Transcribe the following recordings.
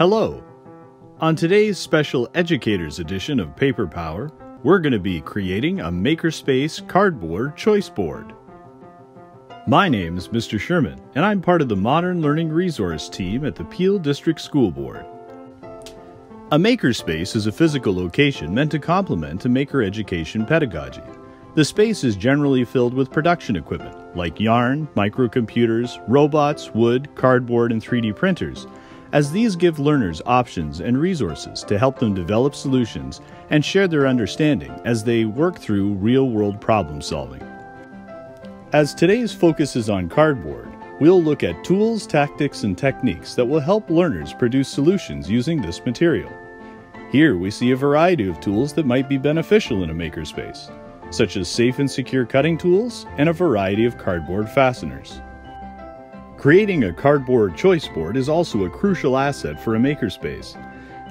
Hello! On today's special Educators Edition of Paper Power, we're going to be creating a Makerspace cardboard choice board. My name is Mr. Schuermann, and I'm part of the Modern Learning Resource Team at the Peel District School Board. A Makerspace is a physical location meant to complement a maker education pedagogy. The space is generally filled with production equipment, like yarn, microcomputers, robots, wood, cardboard, and 3D printers, as these give learners options and resources to help them develop solutions and share their understanding as they work through real-world problem solving. As today's focus is on cardboard, we'll look at tools, tactics, and techniques that will help learners produce solutions using this material. Here we see a variety of tools that might be beneficial in a makerspace, such as safe and secure cutting tools and a variety of cardboard fasteners. Creating a cardboard choice board is also a crucial asset for a makerspace.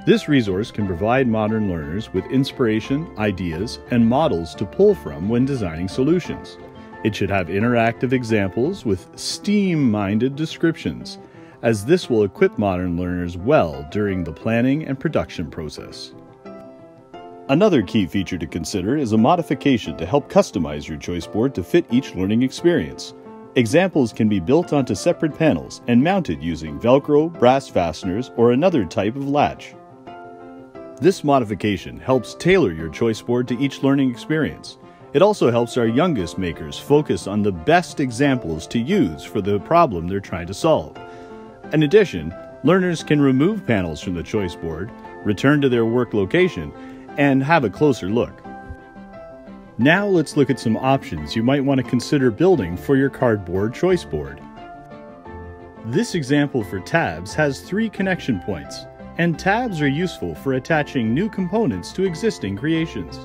This resource can provide modern learners with inspiration, ideas, and models to pull from when designing solutions. It should have interactive examples with STEAM-minded descriptions, as this will equip modern learners well during the planning and production process. Another key feature to consider is a modification to help customize your choice board to fit each learning experience. Examples can be built onto separate panels and mounted using Velcro, brass fasteners, or another type of latch. This modification helps tailor your choice board to each learning experience. It also helps our youngest makers focus on the best examples to use for the problem they're trying to solve. In addition, learners can remove panels from the choice board, return to their work location, and have a closer look. Now let's look at some options you might want to consider building for your cardboard choice board. This example for tabs has 3 connection points, and tabs are useful for attaching new components to existing creations.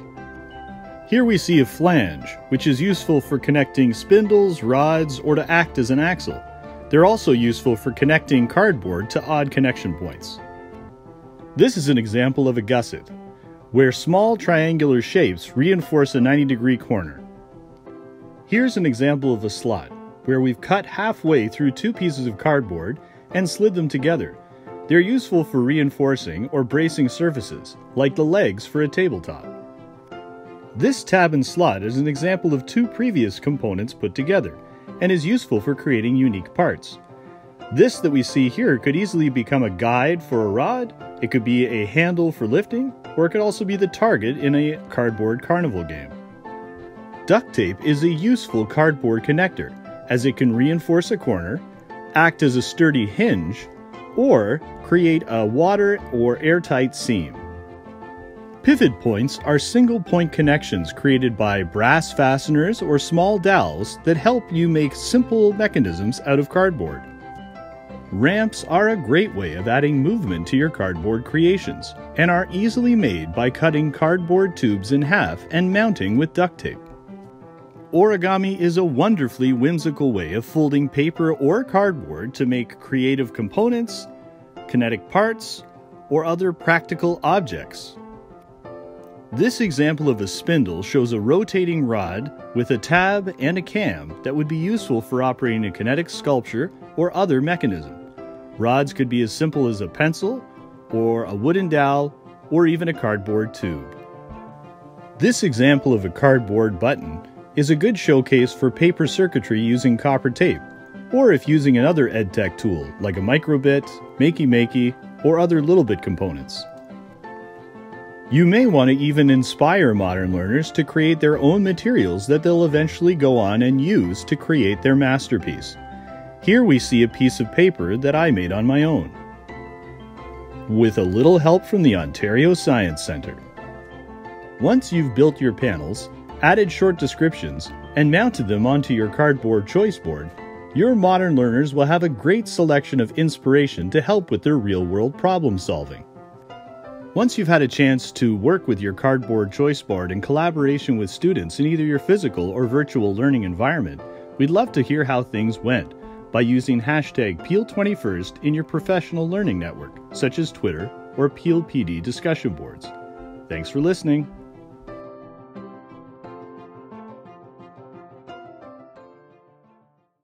Here we see a flange, which is useful for connecting spindles, rods, or to act as an axle. They're also useful for connecting cardboard to odd connection points. This is an example of a gusset, where small triangular shapes reinforce a 90-degree corner. Here's an example of a slot, where we've cut halfway through 2 pieces of cardboard and slid them together. They're useful for reinforcing or bracing surfaces, like the legs for a tabletop. This tab and slot is an example of 2 previous components put together, and is useful for creating unique parts. This that we see here could easily become a guide for a rod, it could be a handle for lifting, or it could also be the target in a cardboard carnival game. Duct tape is a useful cardboard connector, as it can reinforce a corner, act as a sturdy hinge, or create a water or airtight seam. Pivot points are single-point connections created by brass fasteners or small dowels that help you make simple mechanisms out of cardboard. Ramps are a great way of adding movement to your cardboard creations and are easily made by cutting cardboard tubes in half and mounting with duct tape. Origami is a wonderfully whimsical way of folding paper or cardboard to make creative components, kinetic parts, or other practical objects. This example of a spindle shows a rotating rod with a tab and a cam that would be useful for operating a kinetic sculpture or other mechanism. Rods could be as simple as a pencil, or a wooden dowel, or even a cardboard tube. This example of a cardboard button is a good showcase for paper circuitry using copper tape, or if using another EdTech tool like a microbit, Makey Makey, or other little bit components. You may want to even inspire modern learners to create their own materials that they'll eventually go on and use to create their masterpiece. Here we see a piece of paper that I made on my own, with a little help from the Ontario Science Centre. Once you've built your panels, added short descriptions, and mounted them onto your cardboard choice board, your modern learners will have a great selection of inspiration to help with their real-world problem solving. Once you've had a chance to work with your cardboard choice board in collaboration with students in either your physical or virtual learning environment, we'd love to hear how things went by using hashtag Peel21st in your professional learning network, such as Twitter or Peel PD discussion boards. Thanks for listening.